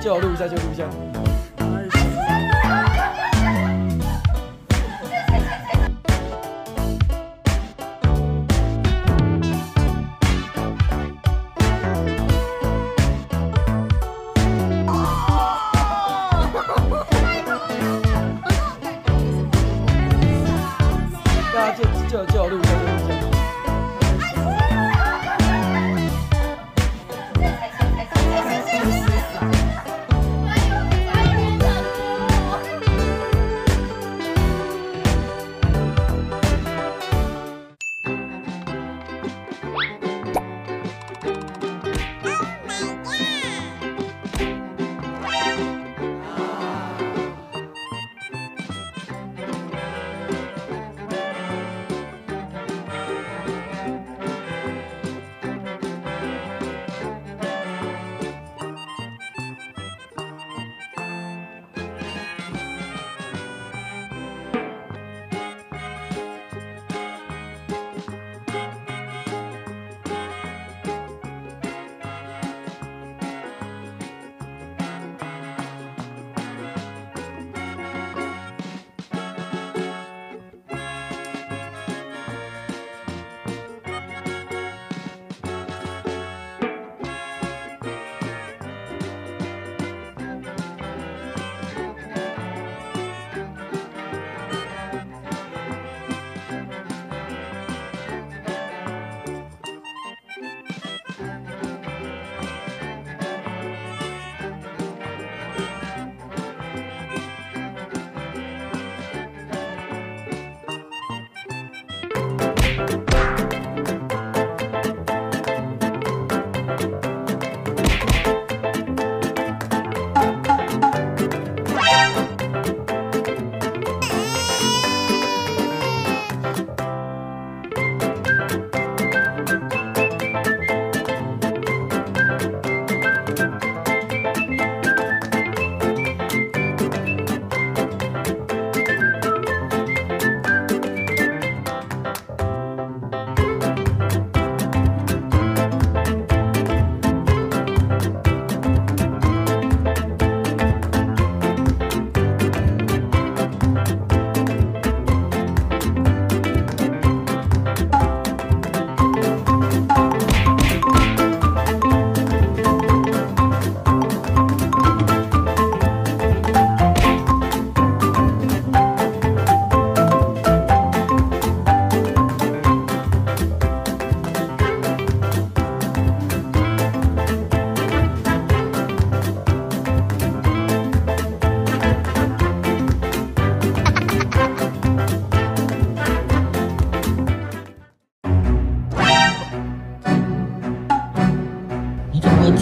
叫我录一下，就录一下。叫我录一下，就录一下。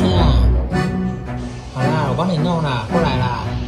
错。好啦，我帮你弄啦，过来啦。